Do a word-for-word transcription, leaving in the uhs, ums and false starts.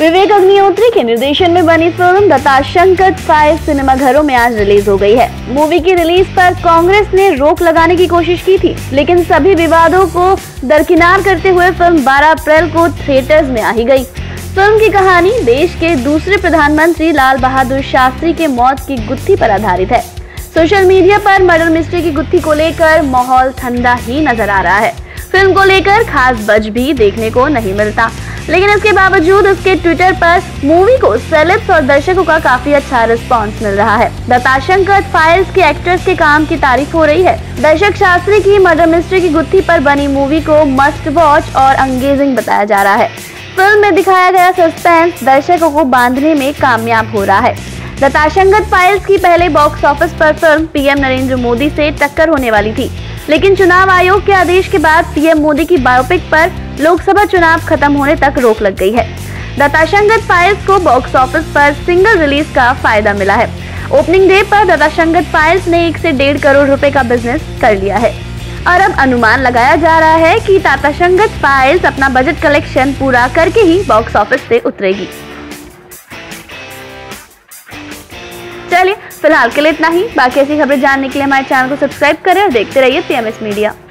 विवेक अग्निहोत्री के निर्देशन में बनी फिल्म दत्ताशंकर फाइव सिनेमाघरों में आज रिलीज हो गई है। मूवी की रिलीज पर कांग्रेस ने रोक लगाने की कोशिश की थी, लेकिन सभी विवादों को दरकिनार करते हुए फिल्म बारह अप्रैल को थिएटर्स में आ ही गई। फिल्म की कहानी देश के दूसरे प्रधानमंत्री लाल बहादुर शास्त्री के मौत की गुत्थी पर आधारित है। सोशल मीडिया पर मर्डर मिस्ट्री की गुत्थी को लेकर माहौल ठंडा ही नजर आ रहा है। फिल्म को लेकर खास बज भी देखने को नहीं मिलता, लेकिन इसके बावजूद उसके ट्विटर पर मूवी को सेलेब्स और दर्शकों का काफी अच्छा रिस्पांस मिल रहा है। दत्ताशंकर फाइल्स के एक्टर्स के काम की तारीफ हो रही है। दर्शक शास्त्री की मर्डर मिस्ट्री की गुत्थी पर बनी मूवी को मस्ट वॉच और एंगेजिंग बताया जा रहा है। फिल्म में दिखाया गया सस्पेंस दर्शकों को बांधने में कामयाब हो रहा है। दत्ताशंकर फाइल्स की पहले बॉक्स ऑफिस पर फिल्म पीएम नरेंद्र मोदी से टक्कर होने वाली थी, लेकिन चुनाव आयोग के आदेश के बाद पीएम मोदी की बायोपिक पर लोकसभा चुनाव खत्म होने तक रोक लग गई है। दत्ताशंकर फाइल्स को बॉक्स ऑफिस पर सिंगल रिलीज का फायदा मिला है। ओपनिंग डे पर दत्ताशंकर फाइल्स ने एक से डेढ़ करोड़ रुपए का बिजनेस कर लिया है और अब अनुमान लगाया जा रहा है कि दत्ताशंकर फाइल्स अपना बजट कलेक्शन पूरा करके ही बॉक्स ऑफिस से उतरेगी। चलिए फिलहाल के लिए इतना ही। बाकी ऐसी खबरें जानने के लिए हमारे चैनल को सब्सक्राइब करें और देखते रहिए पीएमएस मीडिया।